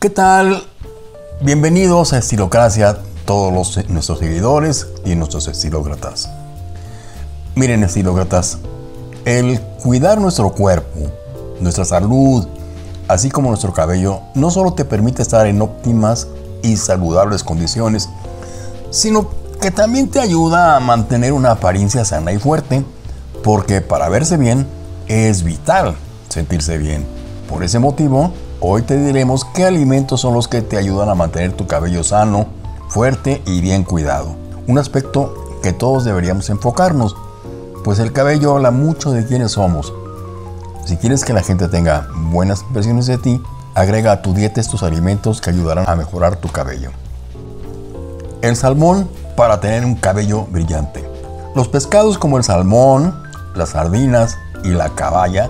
¿Qué tal? Bienvenidos a Estilocracia, todos nuestros seguidores y nuestros estilócratas. Miren, estilócratas, el cuidar nuestro cuerpo, nuestra salud, así como nuestro cabello, no solo te permite estar en óptimas y saludables condiciones, sino que también te ayuda a mantener una apariencia sana y fuerte, porque para verse bien es vital sentirse bien. Por ese motivo, hoy te diremos qué alimentos son los que te ayudan a mantener tu cabello sano, fuerte y bien cuidado. Un aspecto que todos deberíamos enfocarnos, pues el cabello habla mucho de quiénes somos. Si quieres que la gente tenga buenas impresiones de ti, agrega a tu dieta estos alimentos que ayudarán a mejorar tu cabello. El salmón, para tener un cabello brillante. Los pescados como el salmón, las sardinas y la caballa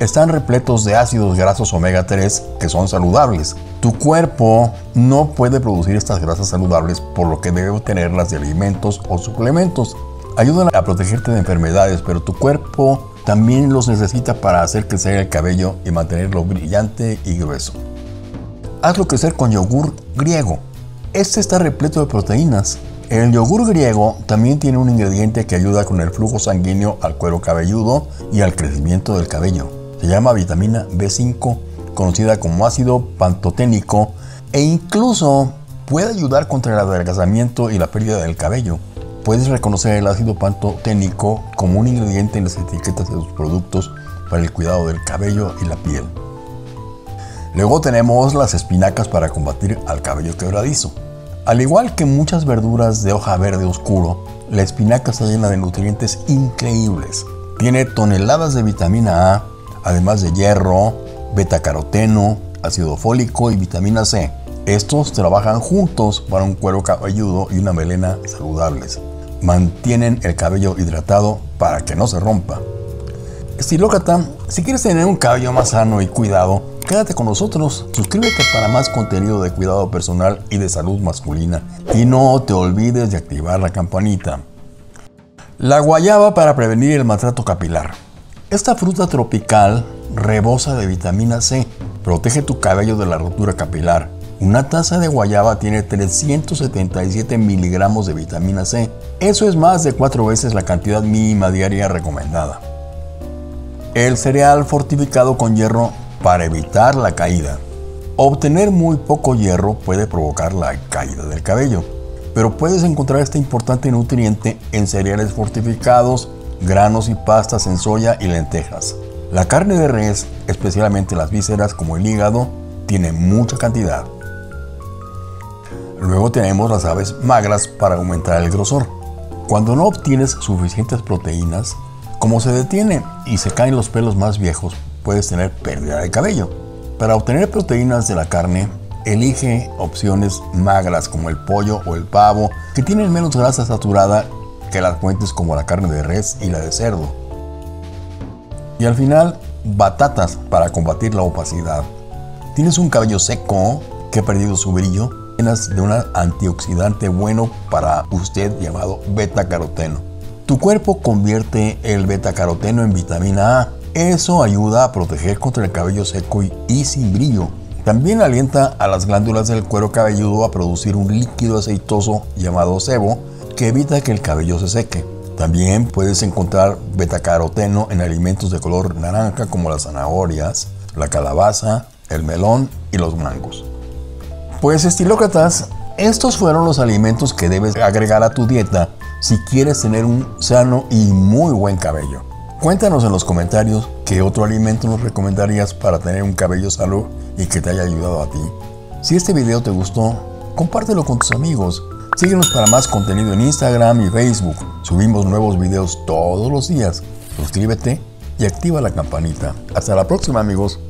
están repletos de ácidos grasos omega 3 que son saludables. Tu cuerpo no puede producir estas grasas saludables, por lo que debe obtenerlas de alimentos o suplementos. Ayudan a protegerte de enfermedades, pero tu cuerpo también los necesita para hacer crecer el cabello y mantenerlo brillante y grueso. Hazlo crecer con yogur griego. Este está repleto de proteínas. El yogur griego también tiene un ingrediente que ayuda con el flujo sanguíneo al cuero cabelludo y al crecimiento del cabello. Se llama vitamina B5, conocida como ácido pantoténico, e incluso puede ayudar contra el adelgazamiento y la pérdida del cabello. Puedes reconocer el ácido pantoténico como un ingrediente en las etiquetas de tus productos para el cuidado del cabello y la piel. Luego tenemos las espinacas para combatir al cabello quebradizo. Al igual que muchas verduras de hoja verde oscuro, la espinaca está llena de nutrientes increíbles. Tiene toneladas de vitamina A, además de hierro, betacaroteno, ácido fólico y vitamina C. Estos trabajan juntos para un cuero cabelludo y una melena saludables. Mantienen el cabello hidratado para que no se rompa. Estilócrata, si quieres tener un cabello más sano y cuidado, quédate con nosotros. Suscríbete para más contenido de cuidado personal y de salud masculina. Y no te olvides de activar la campanita. La guayaba para prevenir el maltrato capilar. Esta fruta tropical rebosa de vitamina C, protege tu cabello de la rotura capilar. Una taza de guayaba tiene 377 miligramos de vitamina C. Eso es más de 4 veces la cantidad mínima diaria recomendada. El cereal fortificado con hierro para evitar la caída. Obtener muy poco hierro puede provocar la caída del cabello, pero puedes encontrar este importante nutriente en cereales fortificados, granos y pastas en soya y lentejas. La carne de res, especialmente las vísceras como el hígado, tiene mucha cantidad. Luego tenemos las aves magras para aumentar el grosor. Cuando no obtienes suficientes proteínas, como se detiene y se caen los pelos más viejos, puedes tener pérdida de cabello. Para obtener proteínas de la carne, elige opciones magras como el pollo o el pavo, que tienen menos grasa saturada que las fuentes como la carne de res y la de cerdo. Y al final, batatas para combatir la opacidad. ¿Tienes un cabello seco que ha perdido su brillo? Llenas de un antioxidante bueno para usted llamado betacaroteno. Tu cuerpo convierte el betacaroteno en vitamina A. Eso ayuda a proteger contra el cabello seco y sin brillo. También alienta a las glándulas del cuero cabelludo a producir un líquido aceitoso llamado sebo, que evita que el cabello se seque. También puedes encontrar betacaroteno en alimentos de color naranja como las zanahorias, la calabaza, el melón y los mangos. Pues estilócratas, estos fueron los alimentos que debes agregar a tu dieta si quieres tener un sano y muy buen cabello. Cuéntanos en los comentarios qué otro alimento nos recomendarías para tener un cabello sano y que te haya ayudado a ti. Si este video te gustó, compártelo con tus amigos. Síguenos para más contenido en Instagram y Facebook. Subimos nuevos videos todos los días. Suscríbete y activa la campanita. Hasta la próxima, amigos.